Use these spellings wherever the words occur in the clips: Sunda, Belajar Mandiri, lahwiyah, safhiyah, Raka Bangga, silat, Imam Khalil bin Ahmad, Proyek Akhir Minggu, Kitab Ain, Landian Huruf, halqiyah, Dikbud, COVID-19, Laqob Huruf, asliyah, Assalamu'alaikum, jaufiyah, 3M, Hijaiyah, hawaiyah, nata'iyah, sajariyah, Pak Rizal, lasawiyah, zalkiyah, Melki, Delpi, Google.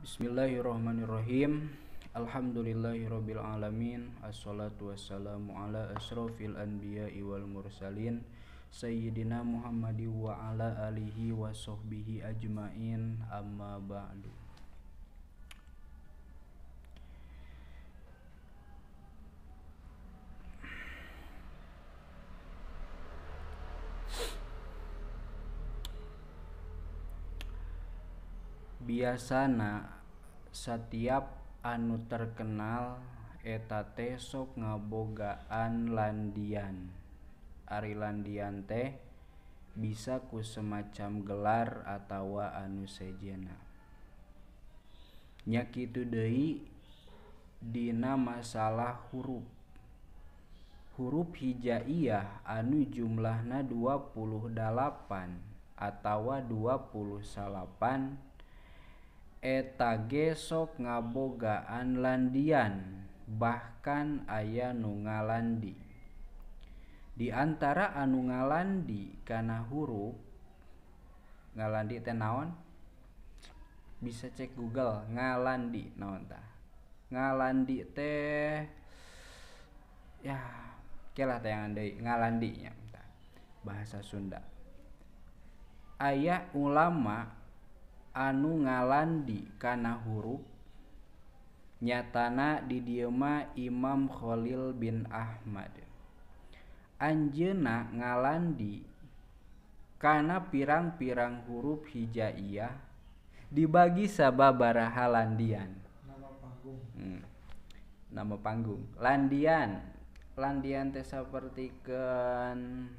Bismillahirrahmanirrahim. Alhamdulillahirabbil alamin. Assalatu wassalamu ala asyrofil anbiya'i wal mursalin sayyidina Muhammadi wa ala alihi wa sahbihi ajmain. Amma ba'du. Biasana setiap anu terkenal eta teh sok ngabogaan landian. Ari landian teh bisa ku semacam gelar atawa anu sejena. Nya kitu deui dina masalah huruf. Huruf hijaiyah anu jumlahna 28 atawa 28 eta ge sok ngabogaan landian, bahkan aya nu ngalandi. Di antara anu ngalandi kana huruf, ngalandi teh naon? Bisa cek Google ngalandi naon tah. Ngalandi teh ya kelah teangan deui ngalandi nya bahasa Sunda. Aya ulama anu ngalandi kana huruf, nyatana di dieu mah Imam Khalil bin Ahmad. Anjeuna ngalandi kana pirang-pirang huruf hijaiyah dibagi sababaraha landian. Nama panggung. Nama panggung. Landian. Landian teh sapertikeun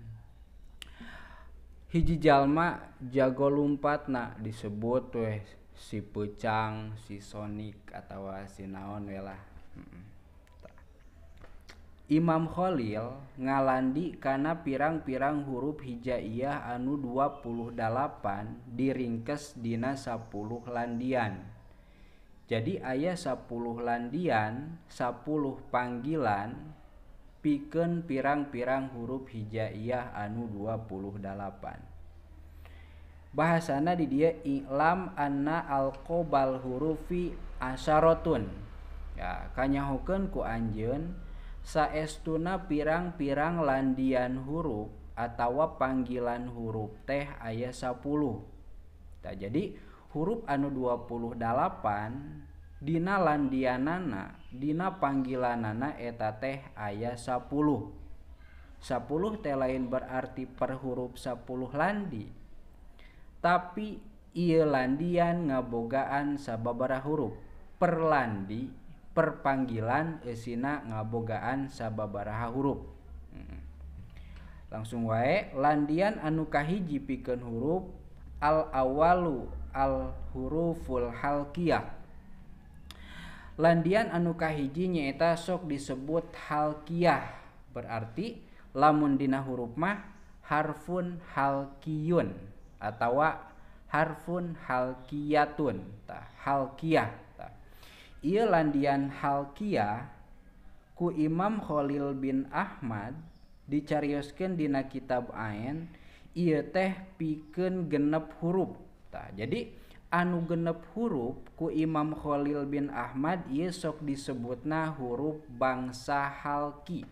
hiji jalma jago lumpatna disebut weh si pecang, si sonik atau si naon welah. Imam Khalil ngalandi kana pirang-pirang huruf hijaiyah anu 28 diringkes dina 10 landian. Jadi aya 10 landian, 10 panggilan pikeun pirang-pirang huruf hijaiyah anu 28. Bahasana di dia i'lam anna alqobal hurufi asyaratun. Ya, kanyahokeun ku anjeun saestuna pirang-pirang landian huruf atawa panggilan huruf teh aya 10. Tah jadi huruf anu 28 dina landianana, dina panggilanana eta teh aya 10. 10 teh lain berarti per huruf 10 landi, tapi ieu landian ngabogaan sababaraha huruf. Per landi, per panggilan eusina ngabogaan sababaraha huruf. Langsung wae landian anu kahiji pikeun huruf al awalu al huruful halqiyah. Landian anu kahiji nyaeta sok disebut halqiyah, berarti lamun dina huruf mah harfun halqiyun atawa harfun halqiyatun. Tah halqiyah tah ieu landian halqiyah ku Imam Khalil bin Ahmad dicarioskeun dina Kitab Ain ieu teh pikeun 6 huruf. Tah jadi anu 6 huruf ku Imam Khalil bin Ahmad ieu sok disebutna huruf bangsa halqi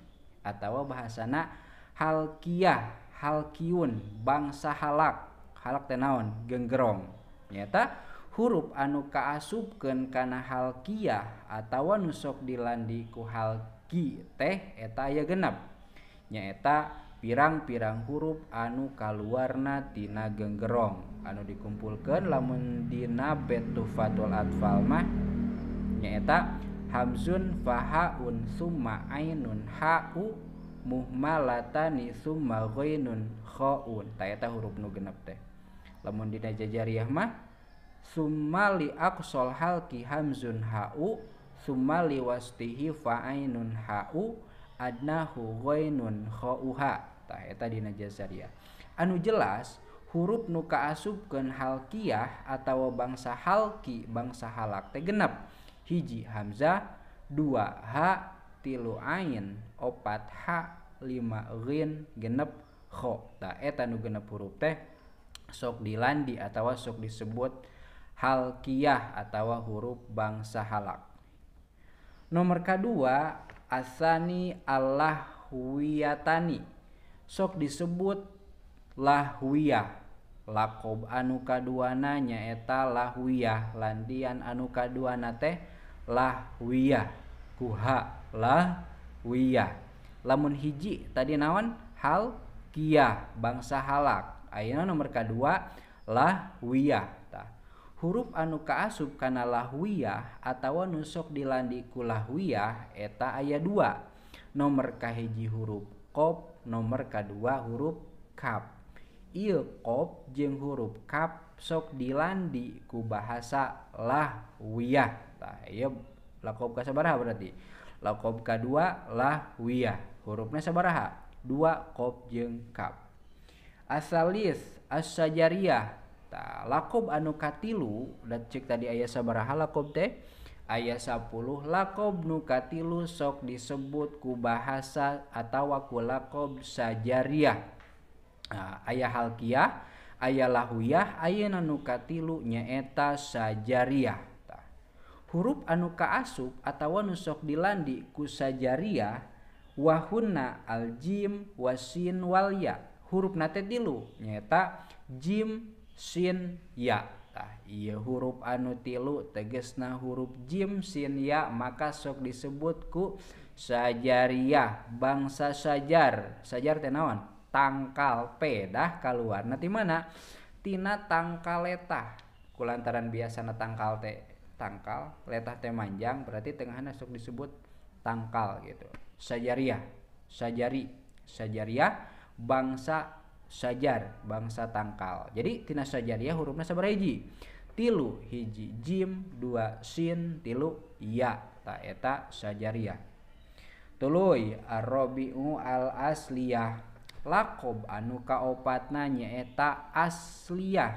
atawa bahasana halqiyah, halqiyun, bangsa halak. Halak teh naon? Genggerong. Nyata huruf anu kaasupkeun kana halqiyah atawa nu sok dilandi ku halqi teh eta aya 6. Nyaeta pirang-pirang huruf anu kaluarna tina genggerong anu dikumpulkeun lamun dina betufatul atfal mah nyaeta hamzun fahaun summa ainun ha'u muhmalatani summa ghainun kha'un. Eta huruf nu genep teh. Lamun dina jajariyah mah summa li aqsal halqi hamzun ha'u summa li wastihi fa'ainun ha'u adnahu ghainun kha'uha. Tah eta dina jajariyah. Anu jelas huruf nu kaasupkeun halqiyah atawa bangsa halqi, bangsa halak teh genep. Hiji hamzah, 2 ha, 3 ain, 4 ha, 5 ghain, genep kha. Tah eta nu genep huruf teh sok dilandi atawa sok disebut halkiyah atau huruf bangsa halak. Nomor kedua, asani al-lahwiyatani, sok disebut lahwiyah. Laqob anu kaduana nyaeta lahwiyah, landian anu kaduana teh lahwiyah, kuha lahwiyah. Lamun hiji tadi naon? Halkiyah, bangsa halak. Ayeuna nomor kedua lahwiyah. Huruf anu kaasup kana lahwiyah atawa nusok dilandi ku lahwiyah eta aya dua. Nomor kahiji huruf qaf, nomor kadua huruf kaf. Ieu qaf jeung huruf kaf sok dilandi ku bahasa lahwiyah. Tah ieu laqob kasabaraha berarti? Laqob kadua lahwiyah. Hurufna sabaraha? Dua, qaf jeung kaf. Asalis as-sajariyah. Ta, laqob anu katilu, dan cek tadi ayah sabaraha laqob teh, ayah 10 laqob nu katilu sok disebut ku bahasa atawa ku laqob sajariyah. Nah, ayah halkiyah, ayah lahwiyah, ayah nu katilu nyaeta sajariyah. Ta, huruf anu kaasup atawa nu sok dilandi ku sajariyah wahunna aljim wasin walya. Huruf nate tilu nyaeta jim sin ya. Tah ieu huruf anu tilu tegesna huruf jim sin ya, maka sok disebut ku sajariyah, bangsa sajar. Sajar teh naon? Tangkal pedah kaluarna ti mana? Tina tangkal letah. Kulantaran biasana tangkal teh tangkal, letah teh manjang, berarti tengahna sok disebut tangkal gitu. Sajariyah, sajari, sajariyah, bangsa sajar, bangsa tangkal. Jadi tina sajariyah hurufna sabaraha hiji? Tilu, hiji jim, dua sin, tilu ya. Ta eta sajariyah. Tuluy arrobi'u al-asliyah, laqob anu kaopatna nyaeta asliyah.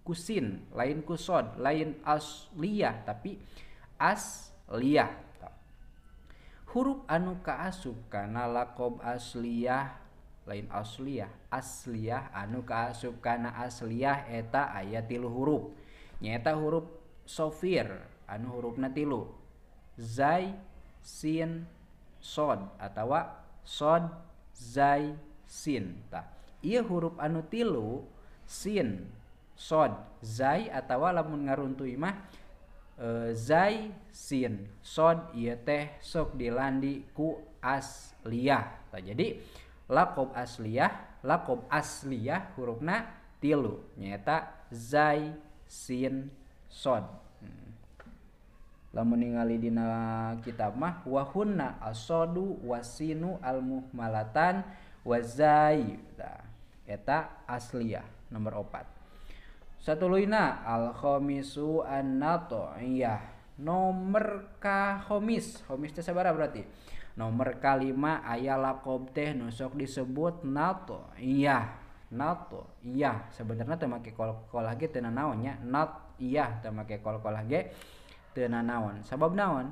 Kusin, lain kusod, lain asliyah, tapi asliyah. Ta, huruf anu kaasup kana laqob asliyah lain asliyah. Asliyah anu kaasup kana asliyah eta aya 3 huruf. Nyaeta huruf sofir anu hurufna 3. Zai, sin, sod atawa sod, zai, sin. Tah, ieu huruf anu 3 sin, sod, zai atawa lamun ngaruntui mah zai, sin, sod ieu teh sok dilandi ku asliyah. Tah, jadi laqob asliyah, laqob asliyah hurufna 3 nyaeta zai, sin, sod. Lamun ningali dina kitab mah wahunna asodu wasinu almuhmalatan wazai. Eta asliyah nomor 4. Satuluyna al-khomisu an-nata'iyah, nomor ka khomis. Khomis teh sabaraha berarti? Nomor 5 aya laqob teh nusok disebut nata'iyah. Nata'iyah sebenarnya teu make kol-kolah ge teu naon nya. Nata'iyah teu make kol-kolah ge teu naon. Sabab naon?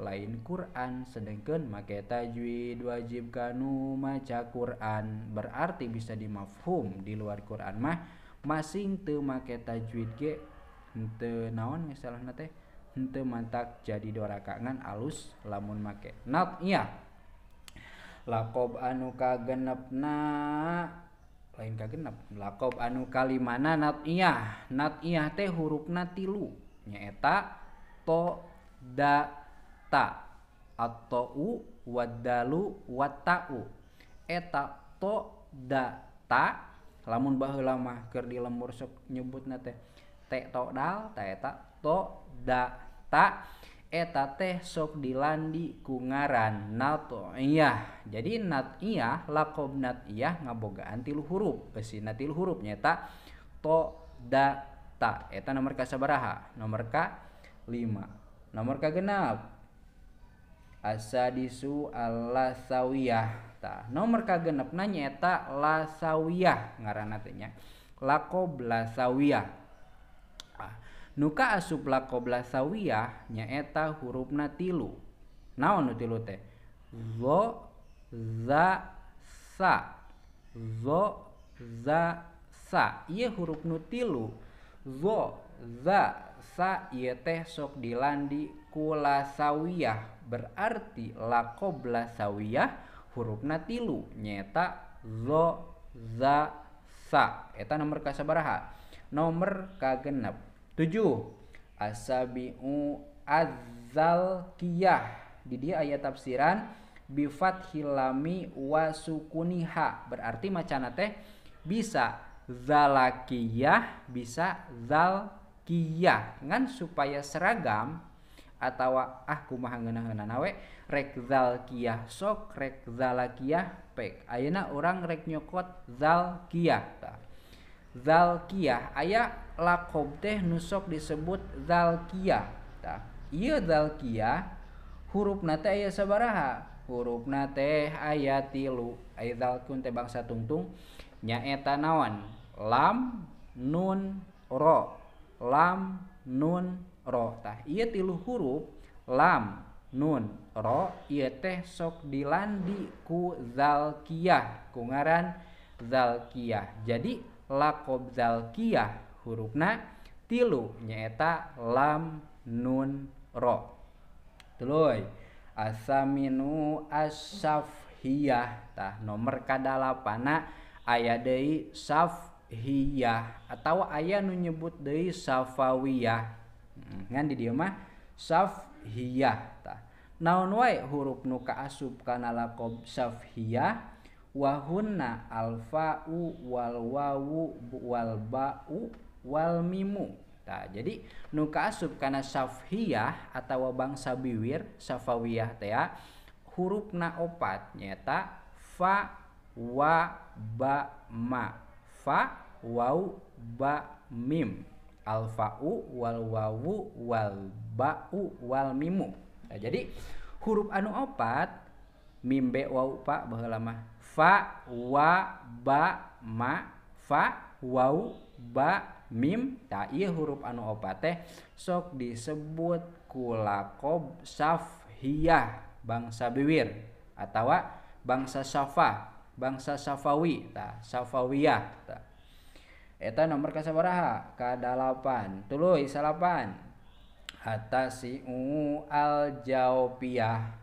Lain Quran, sedengkeun make tajwid, wajib kanu maca Quran. Berarti bisa dimafhum di luar Quran mah masing teu make tajwid ge teu naon misalna teh. Henteu mantak jadi dorakangan alus lamun make nat'iyah. Laqob anu kagenepna lain kagenep, laqob anu kalimana nat'iyah. Nat'iyah teh hurufna 3 nyaeta to, da, ta. At-ta'u wad-dalu wat-ta'u. Eta to, da, ta lamun baheula mah keur di lembur sok nyebutna teh te to dal, ta eta to da ta, eta teh sok dilandi ku ngaran nata'iyah. Jadi nata'iyah, laqob nata'iyah ngabogaan 3 huruf, eusina 3 huruf nyaeta to, da, ta. Eta nomor ka sabaraha? Nomor ka 5. Nomor ka 6 asadisu al-lasawiyah. Tah, nomor ka 6na nyaeta lasawiyah ngaranna teh nya. Laqob lasawiyah. Nuka asup laqob lasawiyah nyaeta hurufna 3. Naon nu 3 teh? Zo, za, sa. Zo, za, sa. Ieu huruf nu 3. Zo, za, sa, ieu teh sok dilandi kulasawiyah, berarti laqob lasawiyah hurufna tilu nyeta zo, za, sa. Eta nomor kasabaraha? Nomor kagenep 7. Asabi'u azzalkiyah, di dia ayat tafsiran bifat hilami wasukuniha, berarti macana teh bisa zalakiyah bisa zalkiyah, ngan supaya seragam atau kumaha ngeunah-ngeunahna we, rek zalkiyah sok, rek zalakiyah pek. Ayeuna urang rek nyokot zalkiyah. Zalkiyah aya laqob teh nusok disebut zalkiyah. Tah, ieu zalkiyah hurufna teh aya sabaraha? Hurufna teh aya 3. Aya zalkun teh bangsa tungtung nyaeta naon? Lam, nun, ro. Lam, nun, ro. Tah, ieu 3 huruf lam, nun, ro ieu teh sok dilandi ku zalkiyah, ku ngaran zalkiyah. Jadi laqob zalkiyah hurufna 3 nyaeta lam, nun, ro. Teloy, asaminu asafhiyah. Tah, nomor kadalapana aya deui safhiyah atawa aya nu nyebut deui safawiyah. Ngan di dieu mah safhiyah. Tah, naon wae huruf nu kaasup kana laqob safhiyah? Wahunna alfa'u wal wawu wal ba'u wal mimu. Nah, jadi nu kaasup kana safhiyah atau bangsa biwir safawiyah teh hurufna 4 nyata fa, wa, ba, ma. Fa, wawu, ba, mim. Alfa'u wal wawu wal ba'u wal mimu. Nah, jadi huruf anu 4 mim, be, wawu, pa baheula mah fa, wa, ba, ma, fa, wau, ba, mim. Tah, ieu huruf anu 4 teh sok disebut ku laqob safhiyah bangsa biwir atawa bangsa safa, bangsa safawi. Tah, safawiyah. Tah, eta nomor kasabaraha? Ka-8. Tuluy, salapan. Atasi'u al-jawpiyah.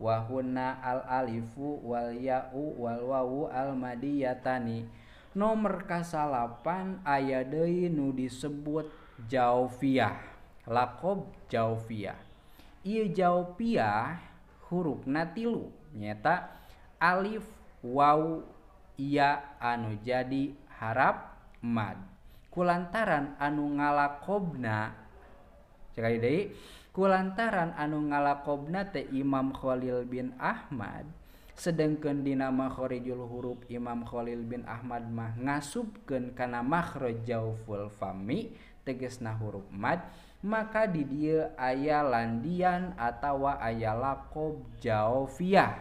Wahuna al-alifu wal-ya'u wal-wawu al-madiyatani. Nomor kasalapan aya deui nu disebut jawfiyah, laqob jawfiyah. Ieu jawfiyah hurufna 3 nyata alif, waw, ya anu jadi harap mad. Kulantaran anu ngalakobna sekali deui, kulantaran anu ngalakobna teh Imam Khalil bin Ahmad, sedengkeun dina makharijul huruf Imam Khalil bin Ahmad mah ngasubkeun kana makhraj jauful fami tegasna huruf mad, maka di dieu aya landian atawa aya laqob jaufiyah.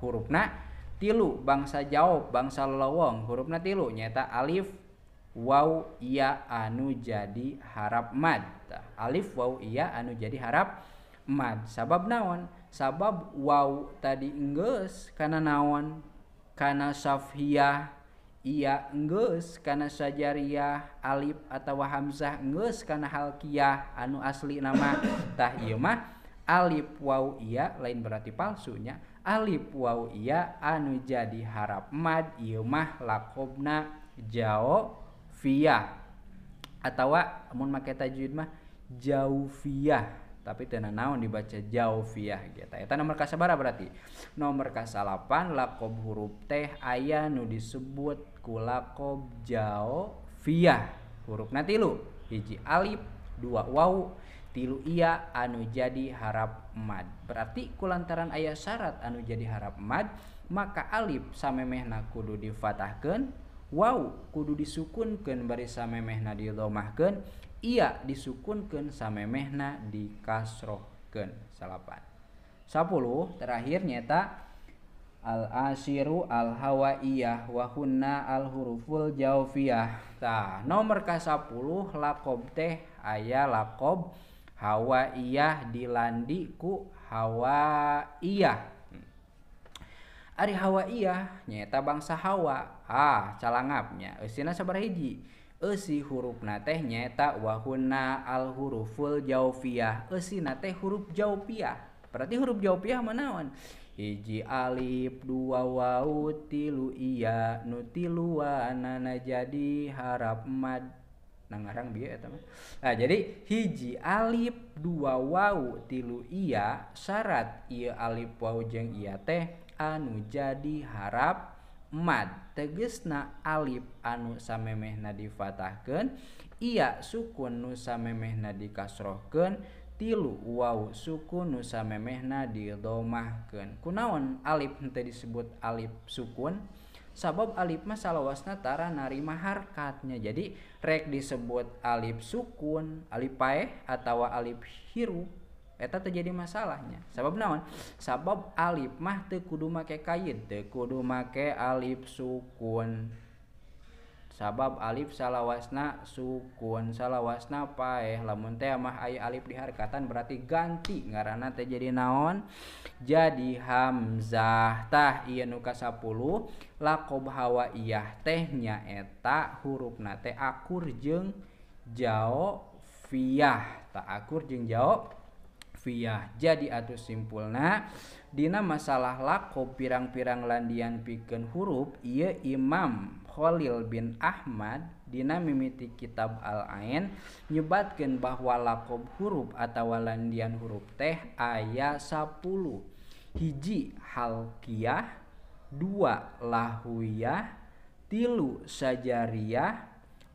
Hurufna 3 bangsa jauf, bangsa lolowong, hurufna 3 nyaeta alif, waw, ya anu jadi harap mad. Alif, waw, iya anu jadi harap mad. Sabab naon? Sabab waw tadi enggeus kana naon? Kana safhiyah. Iya enggeus kana sajariyah, alif atawa hamzah enggeus kana halkiyah anu asli nama. Tah, ieu mah alif, waw, iya lain berarti palsunya. Alif, waw, iya anu jadi harap mad, ieu mah laqobna jawfiyah. Atawa mun make tajwid mah jawfiyah, tapi tenan naon dibaca jawfiyah gitu. Eta nomor kasabaraha berarti? Nomor kasalapan laqob huruf teh aya nu disebut ku laqob jawfiyah. Hurufna 3. 1 alif, 2 waw, 3 iya anu jadi harap mad. Berarti kulantaran aya syarat anu jadi harap mad, maka alif samemehna kudu difatahkeun, waw kudu disukunkeun bari samemehna didhammahkeun, iya disukunkeun samemehna dikasrohkeun. 10. Terakhir nyata al-asyiru al-hawaiyah wahunna al-huruful jawfiyah. Tah, nomor ka-10 laqob teh aya laqob hawaiyah dilandi ku hawaiyah. Ari Hawaiyah nyaeta bangsa Hawa. Ah, calangapnya eusina sabaraha hiji. Eusi hurufna teh nyaeta wahuna al huruful jaufiyah. Eusina teh huruf jaufiyah. Berarti huruf jaufiyah manaon? Hiji alif, dua wau, tilu iya, nu tilu wa nana jadi harap mad. Nah, ngarang bieu eta mah. Nah, jadi hiji alif, dua wau, tilu iya, syarat ieu alif wau jeung iya teh anu jadi harap mad, tegesna alif anu samemehna difatahkeun, iya sukun nu samemehna dikasrohkeun, tilu waw sukun nu samemehna didomahkeun. Kunaon alif teh disebut alif sukun? Sabab alif mah salawasna tara narima harkatnya. Jadi rek disebut alif sukun, alif paeh atawa alif hirup, eta terjadi masalahnya. Sabab naon? Sabab alif mah teu kudu make kain, teu kudu make alif sukun. Sabab alif salawasna sukun, salawasna paeh. Lamun teh mah aya alif di harkatan berarti ganti ngaranna teh jadi naon? Jadi hamzah. Tah ieu nu kasapuluh laqob hawaiyah teh nyaeta hurufna teh akur jeung jaufiyah. Tah akur jeung jaufiyah. Jadi atuh simpulna dina masalah laqob pirang-pirang landian pikeun huruf ieu Imam Khalil bin Ahmad dina mimiti kitab Ain nyebatkeun bahwa laqob huruf atawa landian huruf teh aya 10. Hiji halqiyah, 2 lahwiyah, 3 sajariyah,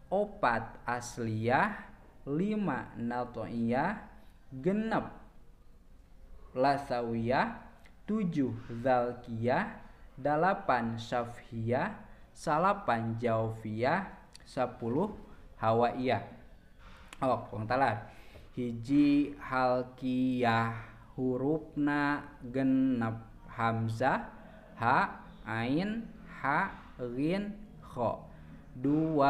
4 asliyah, 5 nata'iyah, 6 lasawiyah, 7 zalkiyah, 8 syafhiyah, 9 jaufiyah, 10 hawaiyah. Oh, pengtalar. Hiji halqiyah hurufna genep hamzah ha ain ha ghin kho. 2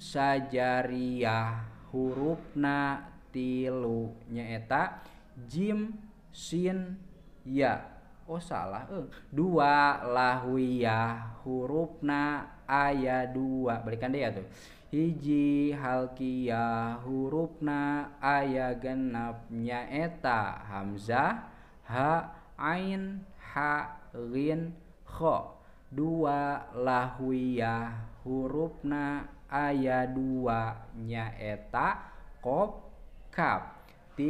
sajariyah hurufna 3 nyaeta jim sin ya. Oh salah. 2 lahwiyah hurufna aya 2. Balikan deh ya tuh. Hiji halqiyah hurufna aya genep nyaeta hamzah ha ain ha ghin kho. 2 lahwiyah hurufna aya 2 nyaeta qaf kaf. 3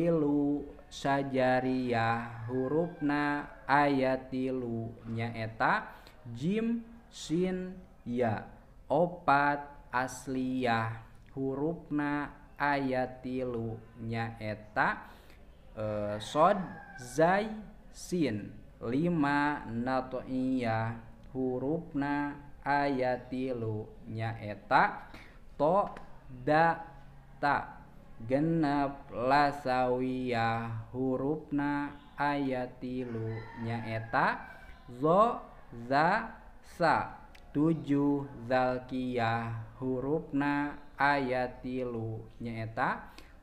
sajariyah hurufna aya 3 nyaeta jim sin ya. 4 asliyah hurufna aya 3 nyaeta sod zai sin. 5 nata'iyah hurufna aya 3 nyaeta to da ta. 6 lasawiyah hurufna aya 3 nyaeta zo za sa. 7 zalkiyah hurufna aya 3 nyaeta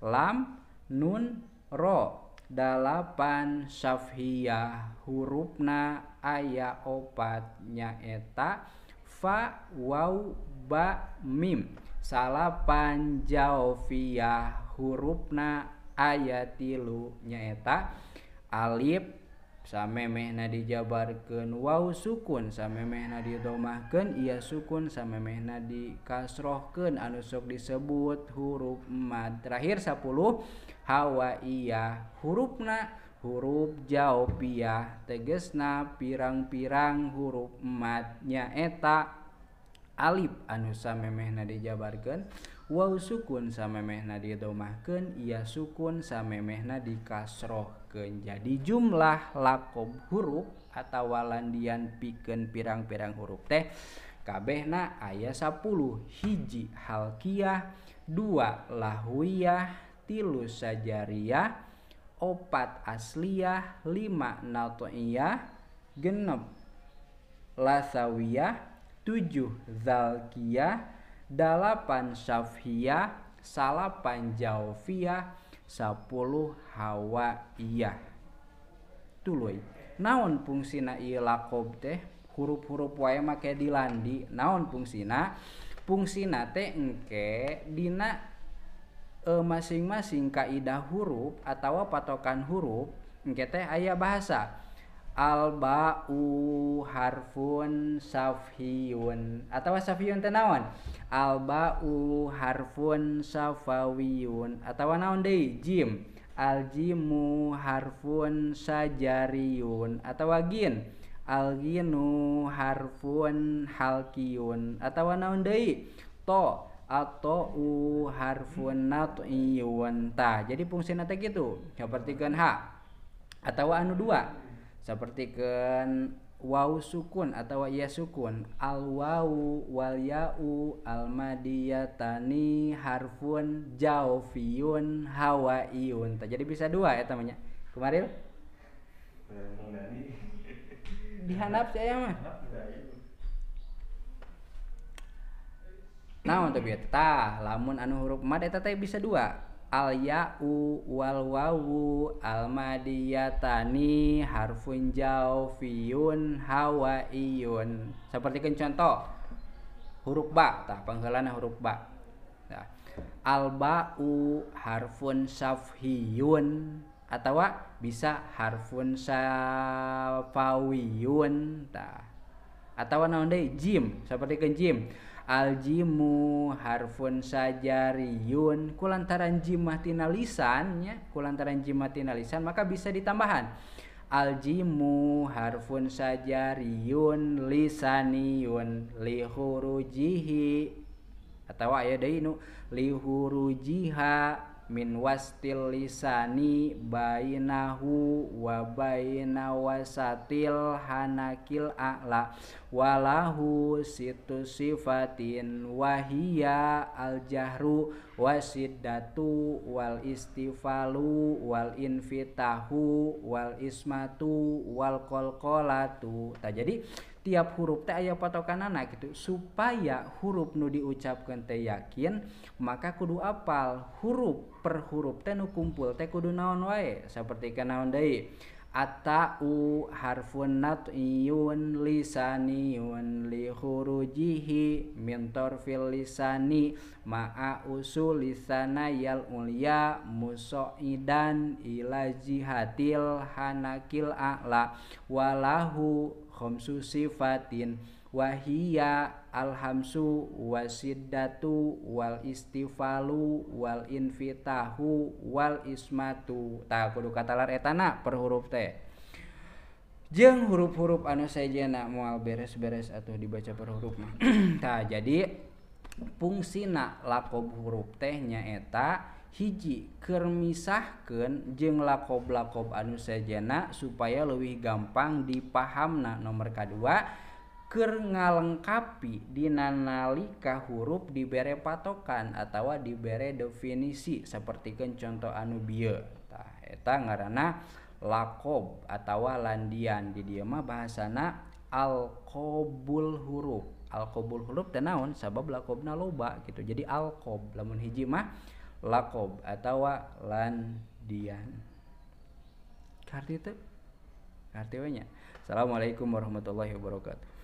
lam nun ro. 8 syafhiyah hurufna aya 4 nyaeta fa waw ba mim. 8 jaufiyah hurufna aya 3 nyaeta alif samemehna dijabarkeun, waw sukun samemehna didomahkeun, iya sukun samemehna dikasrohkeun, anu sok disebut huruf mad. Terakhir 10 hawaiyah hurufna huruf jaufiyah, tegesna pirang-pirang huruf mad nyaeta alif anu samemehna dijabarkeun, waw sukun samemehna didomahkeun, iya sukun samemehna dikasrohkeun. Jadi jumlah laqob huruf atawa landian pikeun pirang-pirang huruf teh kabehna aya 10. Hiji halqiyah, 2 lahwiyah, 3 sajariyah, 4 asliyah, 5 nata'iyah, 6 lasawiyah, 7 zalkiyah, 8 syafhiyah, 9 jaufiyah, 10 hawaiyah. Tuluy. naon fungsina ieu laqob teh? Huruf-huruf wae make dilandi, naon fungsina? Fungsina teh engke dina masing-masing kaidah huruf atau patokan huruf engke teh aya bahasa. Alba'u harfun safhiyun atau safhiyun teh naon? Alba'u harfun safawiyun atau naon deui? Jim. Aljimu harfun sajariyun atau gin. Alginu harfun halkiyun atau naon deui? To atau harfun nat'iyun. Tah jadi fungsina teh kitu sapertikeun ha atau anu dua. Sapertikeun waw sukun atau ya sukun, al wawu wal ya'u al madiyatani harfun jaufiyun hawaiyun. Jadi bisa dua ya temannya. Kemarin dihanap saya mah. Nah untuk eta lamun anu huruf mad eta teh bisa dua. Al ya'u wal wawu al madiyatani harfun jaufiyun hawaiyun. Sapertikeun contoh huruf ba tah pangheulana huruf ba. Nah, al ba'u harfun safhiyun atawa bisa harfun safawiyun tah. Atawa naon deui? Jim. Sapertikeun jim. Aljimu harfun sajariyun, kulantaran jim tina lisan ya, kulantaran jim tina lisan maka bisa ditambahan aljimu harfun sajariyun lisaniyun lihurujihi atau ya deui nu lihurujiha min wastil lisani bainahu wa baina wasatil hanakil a'la walahu situ sifatin wahia aljahru wasiddatu wal istifalu wal infitahu wal ismatu wal kolkolatu. Nah, jadi tiap huruf teh aya patokanana gitu supaya huruf nu diucapkeun teh yakin maka kudu apal huruf per huruf teh nu kumpul teh kudu naon wae. Sapertikeun naon deui? Ata'u harfun nat'iyun lisaniyun li khurujihi min torfil lisani ma'a usul lisanayal ulya muso'idan ila jihatil hanakil a'la walahu khamsu sifatin wahia alhamsu wasiddatu wal istifalu wal infitahu wal ismatu. Tah kudu katalar etana per huruf teh jeung huruf-huruf anu sejenna moal beres-beres atuh dibaca per huruf mah. Tah jadi fungsina laqob huruf teh nyaeta hiji keur misahkeun jeung laqob-laqob anu sejenna supaya leuwih gampang dipahamna. Nomor kadua keur ngalengkapi dina nalika huruf dibere patokan atau dibere definisi sapertikeun contoh anu bieu. Tah eta ngaranna laqob atau landian. Di dieu mah bahasana alqobul huruf. Alqobul huruf teh naon? Sabab laqobna loba gitu. Jadi alqob lamun hiji mah laqob atawa landian. Karti teu? Karti we nya. Assalamualaikum warahmatullahi wabarakatuh.